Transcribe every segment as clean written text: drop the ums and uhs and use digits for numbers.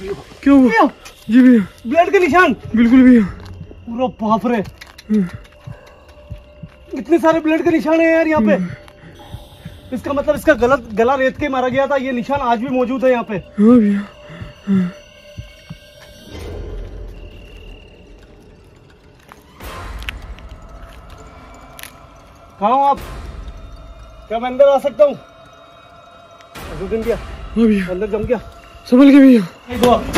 क्यों जी भैया, ब्लेड के निशान बिल्कुल भैया। पूरा बाप रे, इतने सारे ब्लेड के निशान है यार यहाँ पे। इसका मतलब इसका गलत गला रेत के मारा गया था, ये निशान आज भी मौजूद है यहाँ पे। हाँ भैया, कहाँ हो आप? क्या मैं अंदर आ सकता हूँ? अजरुद्दीन भैया, अंदर जम गया, संभल के भैया। सामने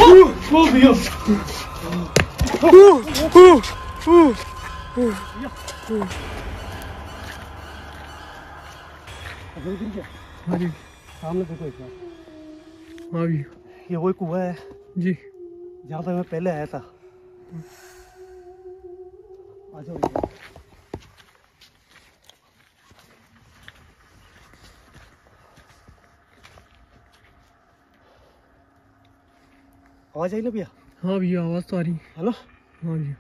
देखो इतना। हाँ भैया, ये वही कुआं है जी जहाँ पे मैं पहले आया था। आ जाओ भैया। आवाज आई ना भैया? हाँ भैया, आवाज तो आ रही है ना। हाँ भैया,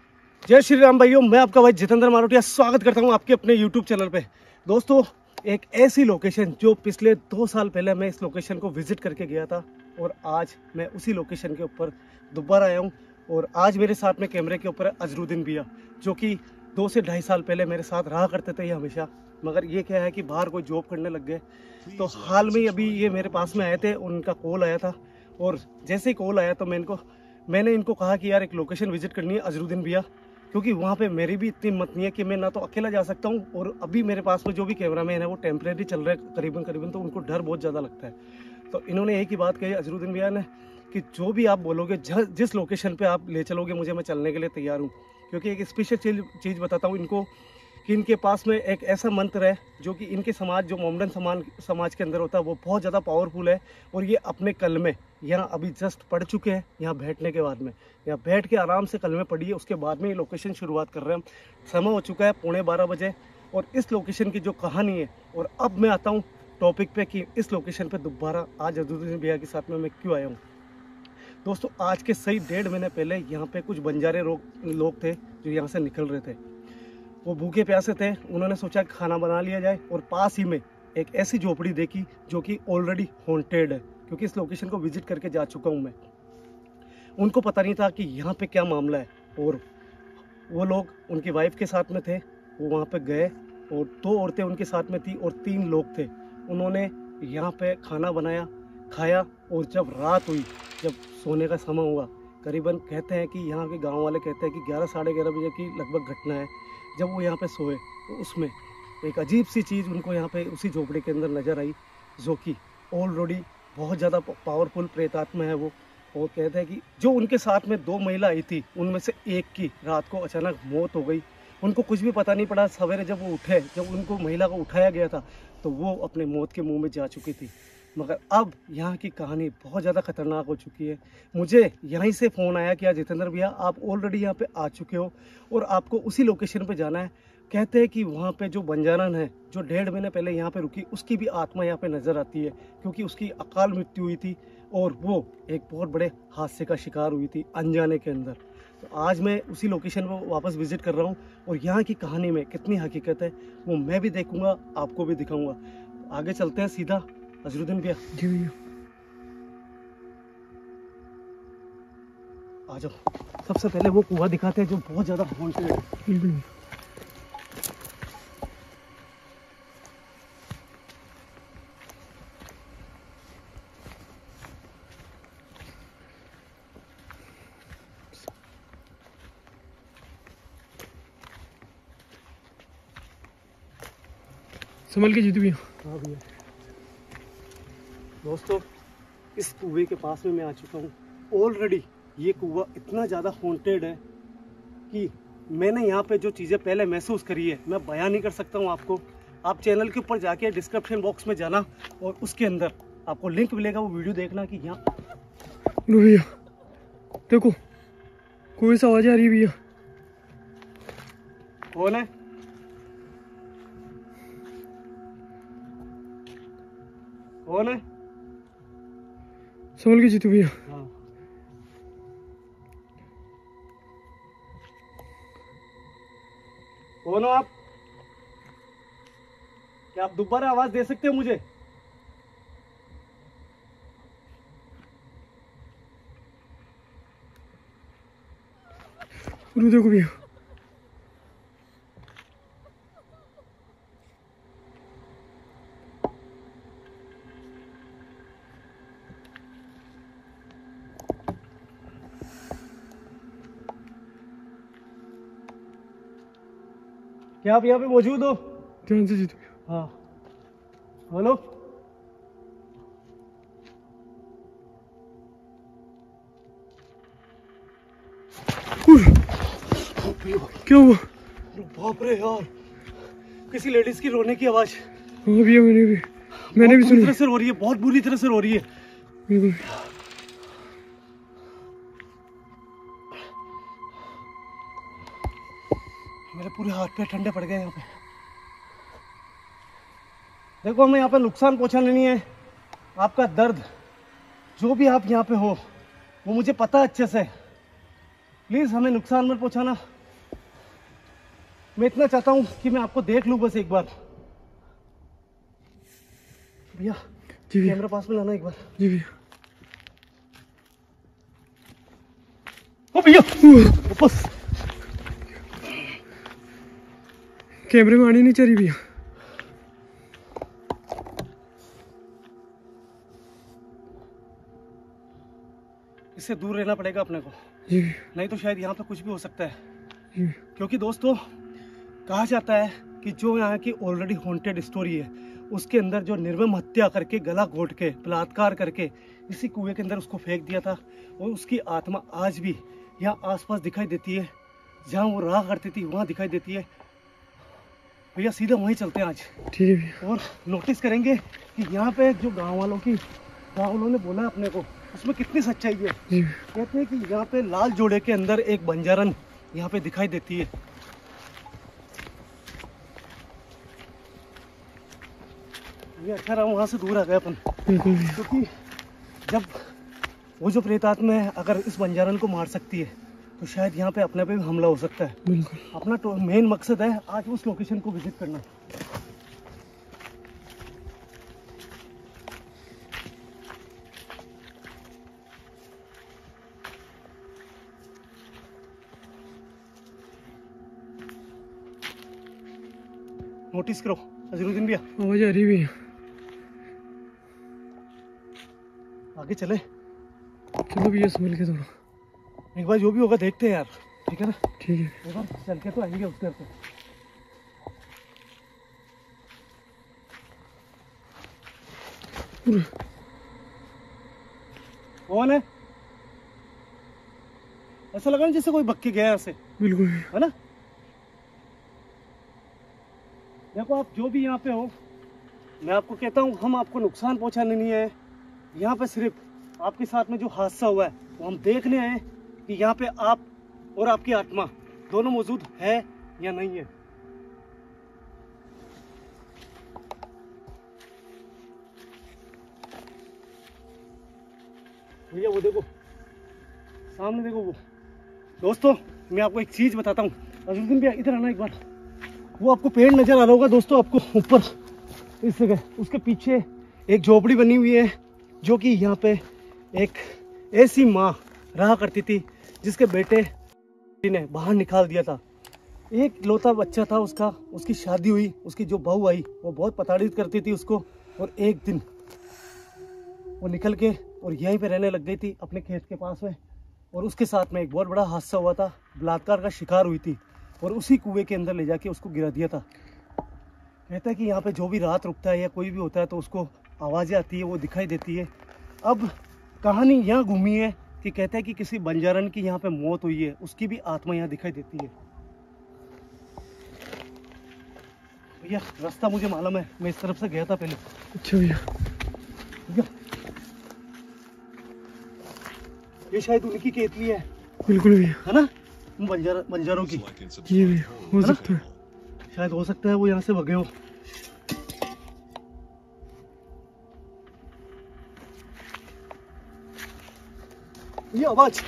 जय श्री राम भाइयों, मैं आपका भाई जीतेंद्र मारोटिया स्वागत करता हूँ आपके अपने YouTube चैनल पे। दोस्तों, एक ऐसी लोकेशन जो पिछले 2 साल पहले मैं इस लोकेशन को विजिट करके गया था, और आज मैं उसी लोकेशन के ऊपर दोबारा आया हूँ। और आज मेरे साथ में कैमरे के ऊपर अजरुद्दीन भैया, जो कि 2 से 2.5 साल पहले मेरे साथ रहा करते थे हमेशा, मगर ये क्या है कि बाहर कोई जॉब करने लग गए। तो हाल में अभी ये मेरे पास में आए थे, उनका कॉल आया था, और जैसे ही कॉल आया तो मैंने इनको कहा कि यार एक लोकेशन विजिट करनी है अजरुद्दीन भैया, क्योंकि वहाँ पे मेरी भी इतनी हिम्मत नहीं है कि मैं ना तो अकेला जा सकता हूँ, और अभी मेरे पास में जो भी कैमरामैन है वो टेम्परेरी चल रहे हैं करीबन, तो उनको डर बहुत ज़्यादा लगता है। तो इन्होंने एक ही बात कही अजरुद्दीन भैया ने कि जो भी आप बोलोगे, जिस लोकेशन पर आप ले चलोगे मुझे, मैं चलने के लिए तैयार हूँ। क्योंकि एक स्पेशल चीज़ बताता हूँ इनको कि इनके पास में एक ऐसा मंत्र है जो कि इनके समाज, जो मोमडन समाज के अंदर होता है, वो बहुत ज़्यादा पावरफुल है। और ये अपने कलमे यहाँ अभी जस्ट पढ़ चुके हैं, यहाँ बैठने के बाद में, यहाँ बैठ के आराम से कलमे पढ़िए, उसके बाद में ये लोकेशन शुरुआत कर रहे हैं। समय हो चुका है 11:15 बजे, और इस लोकेशन की जो कहानी है, और अब मैं आता हूँ टॉपिक पे कि इस लोकेशन पर दोबारा आज अजरुद्दीन भैया के साथ में मैं क्यों आया हूँ। दोस्तों, आज के सही 1.5 महीने पहले यहाँ पर कुछ बंजारे लोग थे जो यहाँ से निकल रहे थे। वो भूखे प्यासे थे, उन्होंने सोचा खाना बना लिया जाए, और पास ही में एक ऐसी झोपड़ी देखी जो कि ऑलरेडी हॉन्टेड है, क्योंकि इस लोकेशन को विजिट करके जा चुका हूँ मैं। उनको पता नहीं था कि यहाँ पे क्या मामला है, और वो लोग उनकी वाइफ के साथ में थे, वो वहाँ पे गए, और 2 औरतें उनके साथ में थी और 3 लोग थे। उन्होंने यहाँ पे खाना बनाया, खाया, और जब रात हुई, जब सोने का समय हुआ, करीबन कहते हैं कि यहाँ के गाँव वाले कहते हैं कि 11-11:30 बजे की लगभग घटना है। जब वो यहाँ पे सोए तो उसमें एक अजीब सी चीज़ उनको यहाँ पे उसी झोपड़ी के अंदर नज़र आई, जो कि ऑलरेडी बहुत ज़्यादा पावरफुल प्रेतात्मा है वो। और कहते हैं कि जो उनके साथ में 2 महिला आई थी, उनमें से एक की रात को अचानक मौत हो गई। उनको कुछ भी पता नहीं पड़ा। सवेरे जब वो उठे, जब उनको महिला को उठाया गया था, तो वो अपने मौत के मुँह में जा चुकी थी। मगर अब यहाँ की कहानी बहुत ज़्यादा खतरनाक हो चुकी है। मुझे यहीं से फ़ोन आया कि यार जीतेंद्र भैया, आप ऑलरेडी यहाँ पे आ चुके हो और आपको उसी लोकेशन पे जाना है। कहते हैं कि वहाँ पे जो बंजारन है, जो 1.5 महीने पहले यहाँ पे रुकी, उसकी भी आत्मा यहाँ पे नज़र आती है, क्योंकि उसकी अकाल मृत्यु हुई थी और वो एक बहुत बड़े हादसे का शिकार हुई थी अनजाने के अंदर। तो आज मैं उसी लोकेशन को वापस विजिट कर रहा हूँ, और यहाँ की कहानी में कितनी हकीकत है वो मैं भी देखूँगा, आपको भी दिखाऊँगा। आगे चलते हैं सीधा अजरुद्दीन भैया। जी भैया, आ जाओ। सबसे पहले वो कुआं दिखाते हैं जो बहुत ज्यादा हॉन्टेड है। बिल्कुल। संभल के जीतू भैया। हाँ भैया। दोस्तों, इस कुएं के पास में मैं आ चुका हूँ। ऑलरेडी ये कुआं इतना ज़्यादा हॉन्टेड है कि मैंने यहाँ पे जो चीज़ें पहले महसूस करी है, मैं बयां नहीं कर सकता हूँ आपको। आप चैनल के ऊपर जाके डिस्क्रिप्शन बॉक्स में जाना, और उसके अंदर आपको लिंक मिलेगा, वो वीडियो देखना। कि यहाँ भैया देखो, कोई सा आवाज आ रही है भैया। कौन है? कौन है? संभल के जीतू भैया। हाँ। कौन हो आप? क्या आप दोबारा आवाज दे सकते हो मुझे? पूरे देखो भैया, क्या आप यहाँ पे मौजूद हो? ध्यान से जीत। हाँ बोलो। क्या हुआ? बाप रे यार, किसी लेडीज की रोने की आवाज। हाँ भैया मैंने भी सुनी। तरह से रो रही है, बहुत बुरी तरह से रो रही है। मेरे पूरे हाथ पे ठंडे पड़ गए। यहाँ पे देखो, हमें यहाँ पे नुकसान पहुँचाना नहीं है। आपका दर्द जो भी आप यहाँ पे हो वो मुझे पता अच्छे से, प्लीज़ हमें नुकसान मत पहुँचाना। मैं इतना चाहता हूँ कि मैं आपको देख लूँ बस एक बार। भैया कैमरा पास में लाना एक बार। जी भैया। ओ भैया बस कैमरे में आनी नहीं चाहिए भैया। इससे दूर रहना पड़ेगा अपने को, नहीं तो शायद यहाँ पे कुछ भी हो सकता है। क्योंकि दोस्तों कहा जाता है कि जो यहाँ की ऑलरेडी हॉन्टेड स्टोरी है उसके अंदर जो निर्मम हत्या करके, गला घोट के, बलात्कार करके इसी कुएं के अंदर उसको फेंक दिया था, और उसकी आत्मा आज भी यहाँ आसपास दिखाई देती है। जहाँ वो राह करती थी वहाँ दिखाई देती है। भैया सीधा वहीं चलते हैं आज, ठीक है? और नोटिस करेंगे कि यहाँ पे जो गाँव वालों ने बोला अपने को, उसमें कितनी सच्चाई है। कहते हैं कि यहाँ पे लाल जोड़े के अंदर एक बंजारन यहाँ पे दिखाई देती है। ये अच्छा रहा वहाँ से दूर आ गए अपन, क्योंकि जब वो जो प्रेतात्मा है अगर इस बंजारन को मार सकती है तो शायद यहाँ पे अपने पे भी हमला हो सकता है। अपना तो मेन मकसद है आज उस लोकेशन को विजिट करना। नोटिस करो अजरुद्दीन भैया, आवाज आ रही भैया। आगे चले, चलो भैया संभल के थोड़ा। एक बार जो भी होगा देखते हैं यार, ठीक है ना? ठीक है, एक बार चल के तो आएंगे उस घर पे। कौन है? ऐसा लगा ना जैसे कोई बक्की गया ऐसे। बिल्कुल है ना? देखो आप जो भी यहाँ पे हो, मैं आपको कहता हूँ हम आपको नुकसान पहुँचाने नहीं आए। यहाँ पे सिर्फ आपके साथ में जो हादसा हुआ है वो हम देखने आए कि यहाँ पे आप और आपकी आत्मा दोनों मौजूद है या नहीं है। भैया वो देखो सामने, देखो वो। दोस्तों मैं आपको एक चीज बताता हूँ, अजरुद्दीन भैया इधर आना एक बार। वो आपको पेड़ नजर आ रहा होगा दोस्तों, आपको ऊपर इस जगह, उसके पीछे एक झोपड़ी बनी हुई है जो कि यहाँ पे एक ऐसी माँ रहा करती थी जिसके बेटे ने बाहर निकाल दिया था। एक लौता बच्चा था उसका, उसकी शादी हुई, उसकी जो बहू आई वो बहुत प्रताड़ित करती थी उसको, और एक दिन वो निकल के और यहीं पे रहने लग गई थी अपने खेत के पास में। और उसके साथ में एक बहुत बड़ा हादसा हुआ था, बलात्कार का शिकार हुई थी और उसी कुएं के अंदर ले जाके उसको गिरा दिया था। कहता है कि यहाँ पर जो भी रात रुकता है या कोई भी होता है तो उसको आवाज़ें आती है, वो दिखाई देती है। अब कहानी यहाँ घूमी है कि कहते हैं कि किसी बंजारन की यहाँ पे मौत हुई है, उसकी भी आत्मा यहाँ दिखाई देती है। भैया रास्ता मुझे मालूम है, मैं इस तरफ से गया था पहले। अच्छा भैया, ये शायद उनकी केतली है। बिल्कुल भैया, है ना? बंजारों की ये भी हो सकता है, शायद हो सकता है वो यहाँ से भगे हो। ये आवाज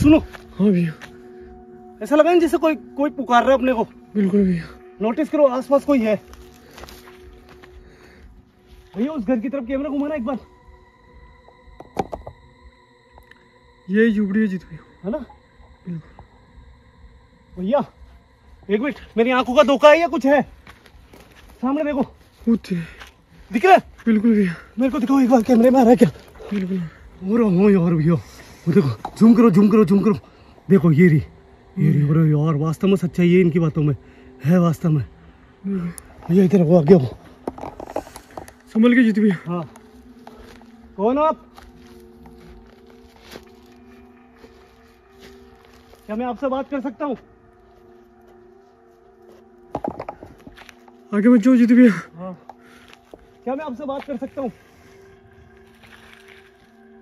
सुनो। हाँ भैया, ऐसा लगा ना जैसे कोई पुकार रहा है अपने को। बिल्कुल भैया, नोटिस करो आसपास कोई है। भैया उस घर की तरफ कैमरा घुमाना एक बार। ये झुपड़ी है ना? बिल्कुल भैया एक मिनट, मेरी आंखों का धोखा है या कुछ है? सामने देखो, दिख रहा है? बिल्कुल भैया, मेरे को दिखाओ एक बार, कैमरे में आ रहा है क्या? बिल्कुल और भैया वो देखो, झूम करो झूम करो झूम करो, देखो ये रही हो रही और वास्तव में सच्चा ये इनकी बातों में है, वास्तव में भैया इधर वो आगे हो, संभल के जीत भैया। हाँ कौन हो आप? क्या मैं आपसे बात कर सकता हूँ? आगे बच्चों जीत भैया। हाँ क्या मैं आपसे बात कर सकता हूँ?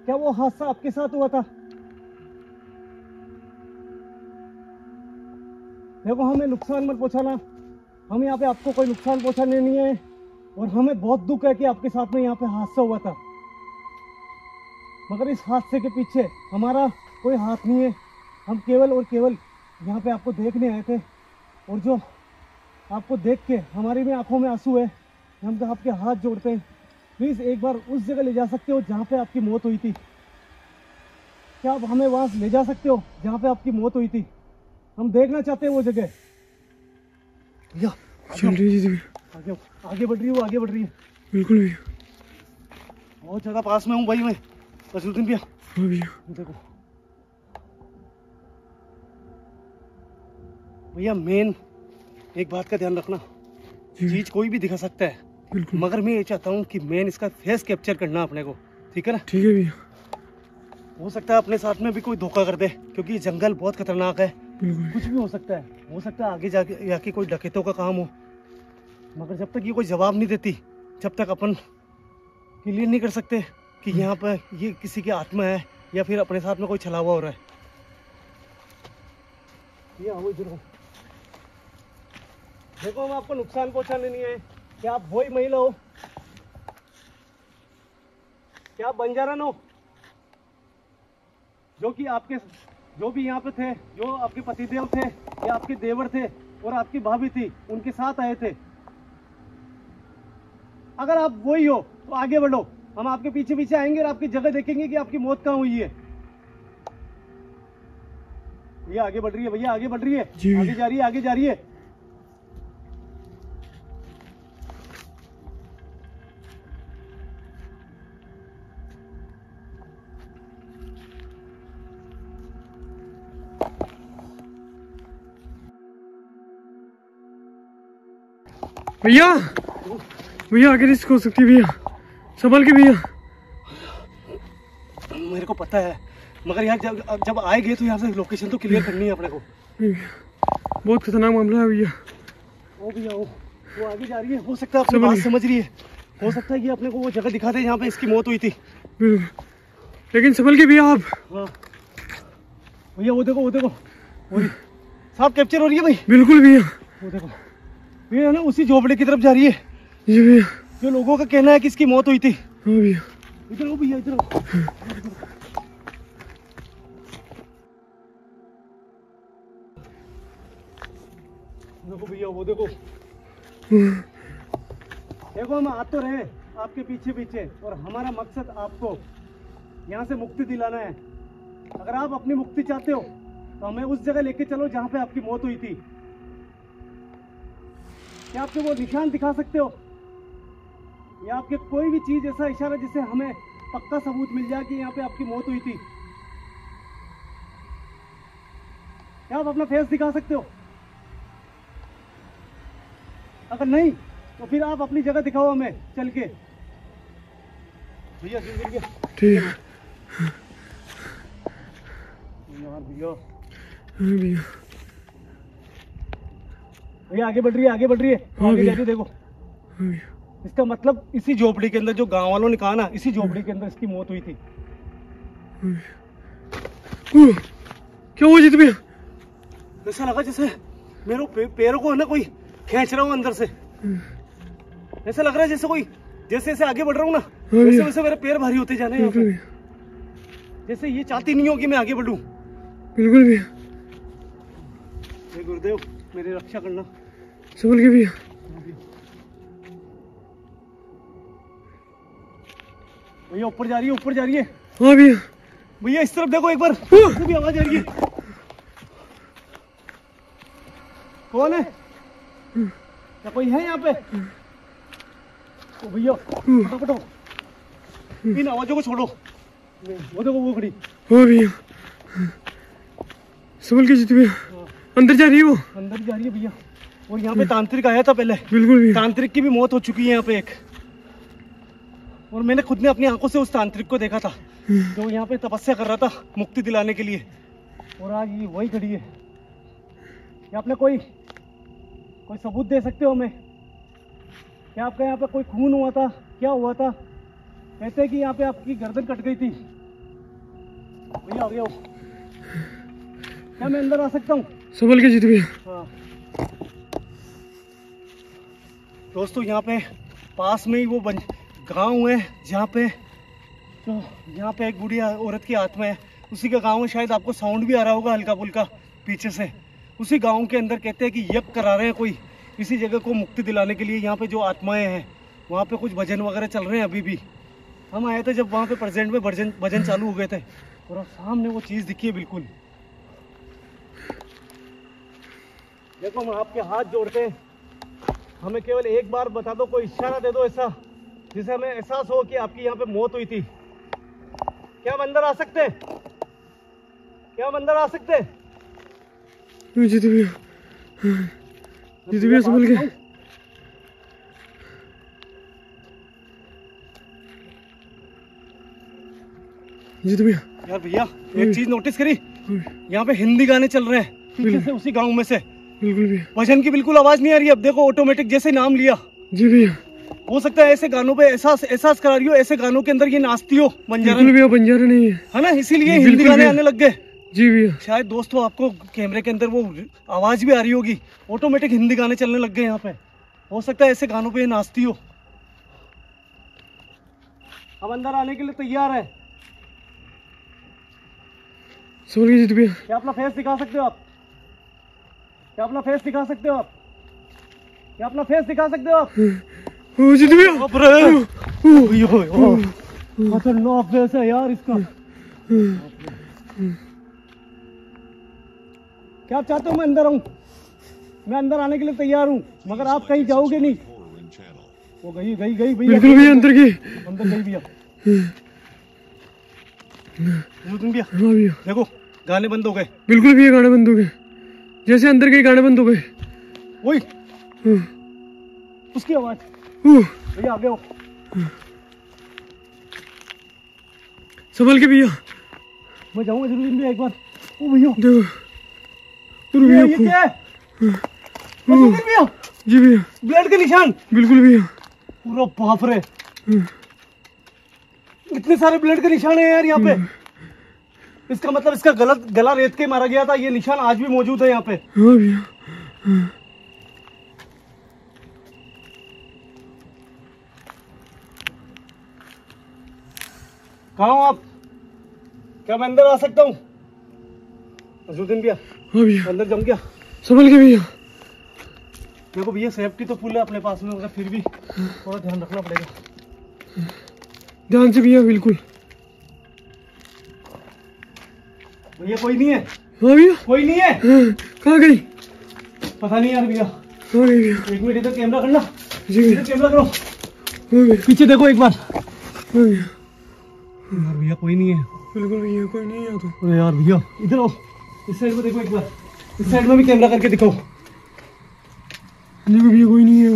क्या वो हादसा आपके साथ हुआ था? देखो हमें नुकसान मत पहुंचाना, हम यहाँ पे आपको कोई नुकसान पहुंचाने नहीं है, और हमें बहुत दुख है कि आपके साथ में यहाँ पे हादसा हुआ था, मगर इस हादसे के पीछे हमारा कोई हाथ नहीं है। हम केवल और केवल यहाँ पे आपको देखने आए थे, और जो आपको देख के हमारी भी आंखों में आंसू है, हम तो आपके हाथ जोड़ते हैं, प्लीज़ एक बार उस जगह ले जा सकते हो जहाँ पे आपकी मौत हुई थी? क्या आप हमें वहाँ ले जा सकते हो जहाँ पे आपकी मौत हुई थी? हम देखना चाहते हैं वो जगह। भैया आगे बढ़ रही हो, आगे बढ़ रही है। बिल्कुल भैया बहुत ज़्यादा पास में हूँ भाई मैं, अजरुद्दीन भैया। हाँ भैया देखो भैया, मेन एक बात का ध्यान रखना, चीज कोई भी दिखा सकता है, मगर मैं ये चाहता हूँ कि मेन इसका फेस कैप्चर करना अपने को, ठीक है ना? ठीक है भैया। हो सकता है अपने साथ में भी कोई धोखा कर दे, क्योंकि ये जंगल बहुत खतरनाक है, कुछ भी हो सकता है। हो सकता है आगे जाके कोई डकैतों का काम हो, मगर जब तक ये कोई जवाब नहीं देती, जब तक अपन क्लियर नहीं कर सकते कि यहाँ पर ये किसी की आत्मा है या फिर अपने साथ में कोई छलावा हो रहा है। ये आओ इधर हो, देखो हम आपको नुकसान पहुंचाने नहीं है। क्या आप वही महिला हो? क्या आप बंजारन हो? जो कि आपके जो भी यहाँ पे थे, जो आपके पतिदेव थे या आपके देवर थे और आपकी भाभी थी, उनके साथ आए थे। अगर आप वही हो तो आगे बढ़ो, हम आपके पीछे पीछे आएंगे और आपकी जगह देखेंगे कि आपकी मौत कहाँ हुई है। ये आगे बढ़ रही है भैया, आगे बढ़ रही है, आगे जा रही है, आगे जा रही है। भैया भैया आगे रिस्क हो सकती है भैया, संभल के भैया। मेरे को पता है, मगर यार जब आए गए तो यहाँ से लोकेशन तो क्लियर करनी है अपने को। बहुत खतरनाक मामला है भैया। ओ भैया वो आगे जा रही है, हो सकता है अपनी बात समझ रही है, हो सकता है कि अपने को वो जगह दिखा दे जहाँ पे इसकी मौत हुई थी, लेकिन संभल के भैया आप। हाँ भैया वो देखो साफ कैप्चर हो रही है भाई। बिल्कुल भैया वो देखो, ये ना उसी झोपड़े की तरफ जा रही है, ये भैया जो लोगों का कहना है कि इसकी मौत हुई थी। हाँ भैया इधर आओ भैया, इधर आओ। देखो भैया वो देखो हम आते रहे आपके पीछे, और हमारा मकसद आपको यहाँ से मुक्ति दिलाना है। अगर आप अपनी मुक्ति चाहते हो तो हमें उस जगह लेके चलो जहाँ पे आपकी मौत हुई थी। क्या आपके वो निशान दिखा सकते हो, या आपके कोई भी चीज ऐसा इशारा जिससे हमें पक्का सबूत मिल जाए कि यहाँ पे आपकी मौत हुई थी? क्या आप अपना फेस दिखा सकते हो? अगर नहीं तो फिर आप अपनी जगह दिखाओ हमें चल के। भैया भैया आगे बढ़ रही है, आगे बढ़ रही है, आगे जाके देखो। इसका मतलब इसी झोपड़ी के अंदर, जो गांव वालों ने कहा ना, इसी झोपड़ी के अंदर इसकी मौत हुई थी। क्या हुआ जीत भैया? ऐसा लगा जैसे मेरे पैरों को है ना कोई खींच रहा हूँ अंदर से, ऐसा लग रहा है जैसे कोई, जैसे जैसे आगे बढ़ रहा हूँ ना वैसे वैसे मेरे पैर भारी होते जा रहे हैं, जैसे ये चाहती नहीं हो कि मैं आगे बढ़ूं। बिल्कुल भैया हे गुरुदेव मेरी रक्षा करना, संभल के भैया। भैया ऊपर जा रही है, ऊपर जा रही है। हाँ भैया भैया इस तरफ देखो एक बार, आवाज आ रही है। कौन है? क्या कोई है यहाँ पे? ओ भैया फटाफट इन आवाजों को छोड़ो, वो देखो वो खड़ी। ओ भैया संभल के जीत भैया, अंदर जा रही है वो, अंदर जा रही है भैया। और यहाँ पे तांत्रिक आया था पहले, बिल्कुल तांत्रिक की भी मौत हो चुकी है यहाँ पे एक। और मैंने खुद ने अपनी आंखों से उस तांत्रिक को देखा था जो यहाँ पे तपस्या कर रहा था मुक्ति दिलाने के लिए, और आज ये वही खड़ी है। क्या आपने कोई सबूत दे सकते हो हमें? क्या आपका यहाँ पे कोई खून हुआ था? क्या हुआ था? कहते हैं कि यहाँ पे आपकी गर्दन कट गई थी भैया। आ गया हो, क्या मैं अंदर आ सकता हूँ? संभल के जीत भैया। हाँ दोस्तों, यहाँ पे पास में ही वो गांव है जहाँ पे एक बूढ़ी औरत की आत्मा है, उसी का गांव है। शायद आपको साउंड भी आ रहा होगा हल्का फुल्का पीछे से। उसी गांव के अंदर कहते हैं कि यज्ञ करा रहे हैं कोई, इसी जगह को मुक्ति दिलाने के लिए। यहाँ पे जो आत्माएं हैं वहाँ पे कुछ भजन वगैरह चल रहे हैं। अभी भी हम आए थे जब वहाँ पे प्रेजेंट में भजन चालू हो गए थे, और सामने वो चीज़ दिखी है। बिल्कुल देखो, हम आपके हाथ जोड़ते हैं, हमें केवल एक बार बता दो, कोई इशारा दे दो ऐसा जिसे हमें एहसास हो कि आपकी यहाँ पे मौत हुई थी। क्या हम अंदर आ सकते हैं? क्या हम अंदर आ सकते हैं? यार भैया एक चीज नोटिस करी, यहाँ पे हिंदी गाने चल रहे हैं उसी गांव में से। बिल्कुल भजन की बिल्कुल आवाज नहीं आ रही। अब देखो ऑटोमेटिक जैसे नाम लिया जी भैया, हो सकता है ऐसे गानों पे एहसास करा रही हो, ऐसे गानों के अंदर ये नाचती हो। बंजारा नहीं है ना, इसीलिए हिंदी गाने आने लग गए जी भैया। शायद दोस्तों आपको कैमरे के अंदर वो आवाज भी आ रही होगी, ऑटोमेटिक हिंदी गाने चलने लग गए यहाँ पे। हो सकता है ऐसे गानों पे ये नाचती हो। अब अंदर आने के लिए तैयार है? जी भैया क्या अपना फेस दिखा सकते हो आप? क्या अपना फेस दिखा सकते हो आप? क्या अपना फेस दिखा सकते हो आप? खतरनाक फेस है यार इसका। क्या आप चाहते हो मैं अंदर आऊं? मैं अंदर आने के लिए तैयार हूँ, मगर आप कहीं जाओगे नहीं। वो गई गई गई भैया, बिल्कुल अंदर गई, अंदर गई भैया। भैया देखो गाने बंद हो गए। बिल्कुल भैया गाने बंद हो गए, जैसे अंदर गई गाने बंद हो गए। वही उसकी आवाज भैया। आ गए हो, संभल के भैया। मैं जाऊंगा जरूर भैया एक बार। ओ भैया ये क्या है? भैया जी भैया ब्लड के निशान। बिल्कुल भैया, पूरा बाप रे इतने सारे ब्लड के निशान है यार यहाँ पे। इसका मतलब इसका गलत गला रेत के मारा गया था, ये निशान आज भी मौजूद है यहाँ पे। हाँ भैया कहाँ हो आप? क्या मैं अंदर आ सकता हूँ अजरुद्दीन भैया? हाँ भैया अंदर जम गया, संभल के भैया। देखो भैया सेफ्टी तो फुल है अपने पास में, मगर फिर भी थोड़ा ध्यान रखना पड़ेगा। ध्यान से भैया बिल्कुल। भैया कोई नहीं है? हाँ भैया कोई नहीं है। कहाँ गई? पता नहीं यार भैया। हाँ भैया एक मिनट इधर कैमरा करना जी भैया, कैमरा करो। पीछे देखो एक बार। यार भैया कोई नहीं है। बिल्कुल भैया कोई नहीं है। तो अरे यार भैया इधर आओ, इस साइड में देखो एक बार, इस साइड में भी कैमरा करके दिखाओ। देखो भैया कोई नहीं है।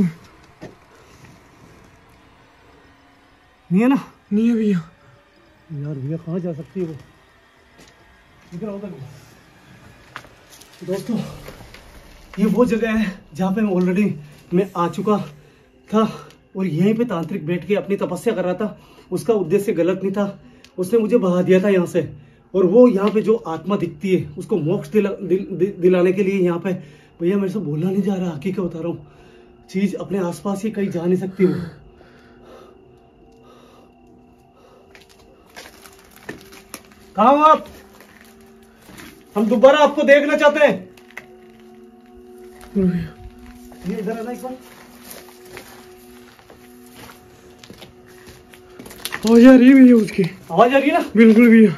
नहीं है ना? नहीं है भैया। यार भैया कहाँ जा सकती है वो? इधर आओ देखो। दोस्तों ये वो जगह है जहाँ पे ऑलरेडी मैं आ चुका था, और यहीं पे तांत्रिक बैठ के अपनी तपस्या कर रहा था। उसका उद्देश्य गलत नहीं था, उसने मुझे बहा दिया था यहाँ से। और वो यहाँ पे जो आत्मा दिखती है उसको मोक्ष दिलाने के लिए यहाँ पे। भैया मेरे से बोला नहीं जा रहा, हकीकत बता रहा हूँ, चीज अपने आसपास ही, कहीं जा नहीं सकती वो। कहाँ हो आप? हम दोबारा आपको देखना चाहते हैं। ये इधर आना एक बार। आवाज आ रही है भैया उसकी, आवाज आ रही है ना? बिल्कुल भैया।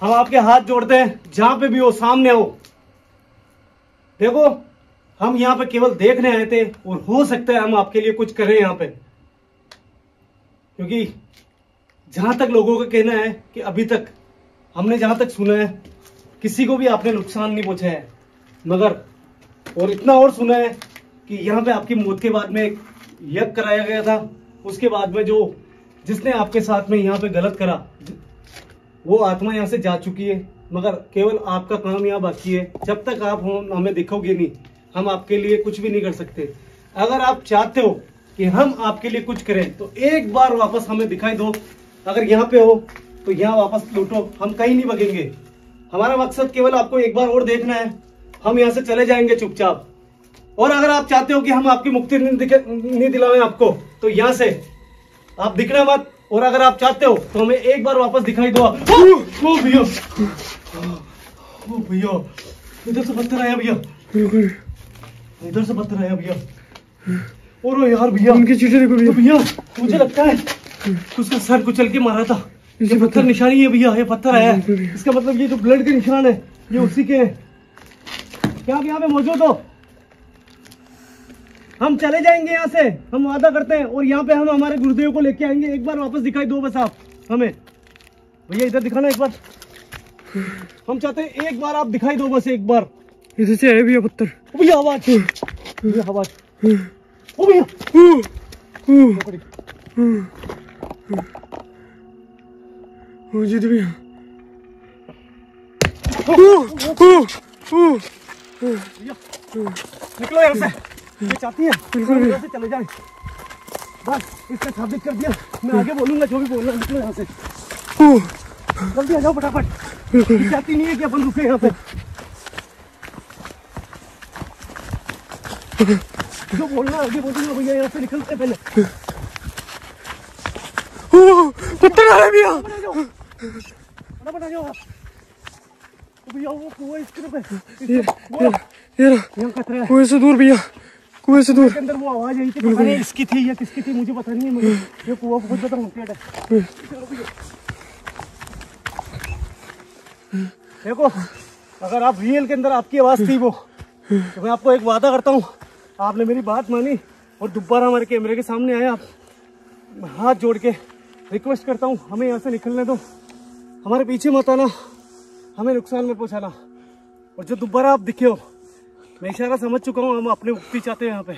हम आपके हाथ जोड़ते हैं, जहां पे भी हो सामने हो। देखो हम यहाँ पे केवल देखने आए थे और हो सकता है हम आपके लिए कुछ करें यहाँ पे, क्योंकि जहां तक लोगों का कहना है कि अभी तक हमने जहां तक सुना है किसी को भी आपने नुकसान नहीं पहुंचा है, मगर और इतना और सुना है कि यहाँ पे आपकी मौत के बाद में एक यज्ञ कराया गया था, उसके बाद में जो जिसने आपके साथ में यहाँ पे गलत करा वो आत्मा यहाँ से जा चुकी है, मगर केवल आपका काम यहाँ बाकी है। जब तक आप हमें दिखोगे नहीं हम आपके लिए कुछ भी नहीं कर सकते। अगर आप चाहते हो कि हम आपके लिए कुछ करें तो एक बार वापस हमें दिखाई दो, अगर यहाँ पे हो तो यहाँ वापस लौटो, हम कहीं नहीं भगेंगे। हमारा मकसद केवल आपको एक बार और देखना है, हम यहाँ से चले जाएंगे चुपचाप। और अगर आप चाहते हो कि हम आपकी मुक्ति नहीं दिलाएं आपको, तो यहाँ से आप दिखना मत, और अगर आप चाहते हो तो हमें एक बार वापस दिखाई दो। ओ भैया, ओ भैया, इधर से पत्थर आया भैया, इधर से पत्थर आया भैया। और यार भैया उनके चीटे को भैया, मुझे लगता है उसका सर कुचल के मारा था। ये पत्थर निशानी है भैया, ये पत्थर आया, इसका मतलब ये जो ब्लड के निशान है ये उसी के हैं। क्या आप यहाँ पे मौजूद हो? हम चले जाएंगे यहाँ से, हम वादा करते हैं, और यहाँ पे हम हमारे गुरुदेव को लेके आएंगे। एक बार वापस दिखाई दो बस आप हमें। भैया इधर दिखाना एक बार, हम चाहते हैं एक बार आप दिखाई दो बस, एक बार इधर से है भैया पत्थर। भैया आवाज, भैया आवाज, ओ भैया निकलो यहाँ से, चाहती है से चले जाए बस, इसने साबित कर दिया। मैं आगे बोलूंगा जो भी बोलना, निकलो यहाँ से जल्दी, आ जाओ फटाफट। चाहती नहीं है कि अपन रुके यहाँ पे, जो बोलना आगे बोलूंगा भैया। यहाँ से निकलते पहले फटाफट आ जाओ आप भैया। वो कुआ इस तरफ है से दूर भैया, कुएं से दूर के अंदर वो आवाज आई थी, पता नहीं इसकी थी या किसकी थी, मुझे पता नहीं है। मुझे ये कुआं बहुत ज्यादा मुश्किल है। देखो अगर आप रियल के अंदर आपकी आवाज थी वो, तो मैं आपको एक वादा करता हूँ, आपने मेरी बात मानी और दोबारा हमारे कैमरे के सामने आए आप। हाथ जोड़ के रिक्वेस्ट करता हूँ हमें यहाँ से निकलने दो, हमारे पीछे मत आना, हमें नुकसान में पहुँचाना। और जो दोबारा आप दिखे हो, मैं इशारा समझ चुका हूँ, हम अपने मुक्ति चाहते हैं यहाँ पे।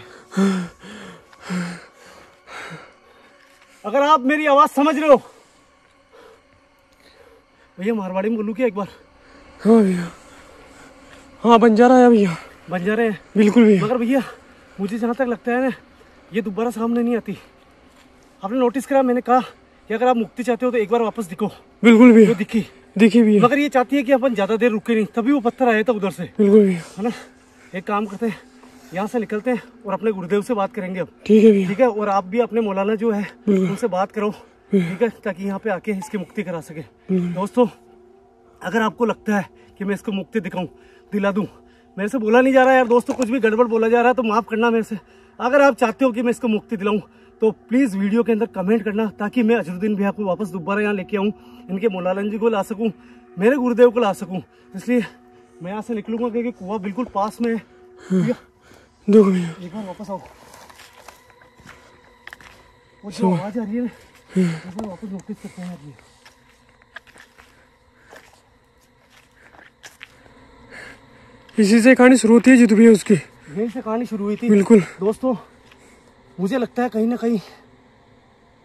अगर आप मेरी आवाज समझ रहे हो भैया, मारवाड़ी में बोलूँ क्या एक बार? हाँ भैया, हाँ बंजारा है भैया, बंजारा है बिल्कुल भैया। मगर भैया मुझे जहाँ तक लगता है ना, ये दोबारा सामने नहीं आती। आपने नोटिस करा, मैंने कहा कि अगर आप मुक्ति चाहते हो तो एक बार वापस दिखो। बिल्कुल भैया, दिखी दिखी भैया। मगर ये चाहती है कि अपन ज्यादा देर रुके नहीं, तभी वो पत्थर आया था उधर से। बिल्कुल भैया, है ना। एक काम करते हैं, यहाँ से निकलते हैं और अपने गुरुदेव से बात करेंगे अब। ठीक है भैया, ठीक है। और आप भी अपने मौलाना जो है उनसे बात करो, ठीक है, ताकि यहाँ पे आके इसकी मुक्ति करा सके। दोस्तों अगर आपको लगता है कि मैं इसको मुक्ति दिखाऊं, दिला दूं, मेरे से बोला नहीं जा रहा यार दोस्तों, कुछ भी गड़बड़ बोला जा रहा है तो माफ़ करना मेरे से। अगर आप चाहते हो कि मैं इसको मुक्ति दिलाऊँ तो प्लीज़ वीडियो के अंदर कमेंट करना, ताकि मैं अजरुद्दीन भैया को वापस दोबारा यहाँ लेके आऊँ, इनके मौलाना जी को ला सकूँ, मेरे गुरुदेव को ला सकूँ। इसलिए मैं यहाँ से निकलूंगा क्योंकि कुआं बिल्कुल पास में है। देखो भैया एक बार वापस आओ, वो जो आवाज आ रही है ना एक बार वापस नोटिस करते हैं। आप ये इसी से कहानी शुरू होती है जीतू भैया, उसकी यहीं से कहानी शुरू हुई थी। बिल्कुल दोस्तों, मुझे लगता है कहीं ना कहीं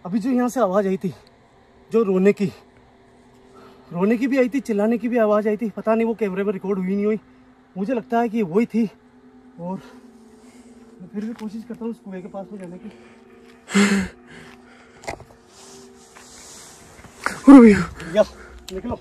अभी जो यहाँ से आवाज आई थी, जो रोने की भी आई थी, चिल्लाने की भी आवाज़ आई थी, पता नहीं वो कैमरे में रिकॉर्ड हुई नहीं हुई, मुझे लगता है कि वही थी। और मैं फिर भी कोशिश करता हूँ उस कुएं के पास में जाने की। निकलो।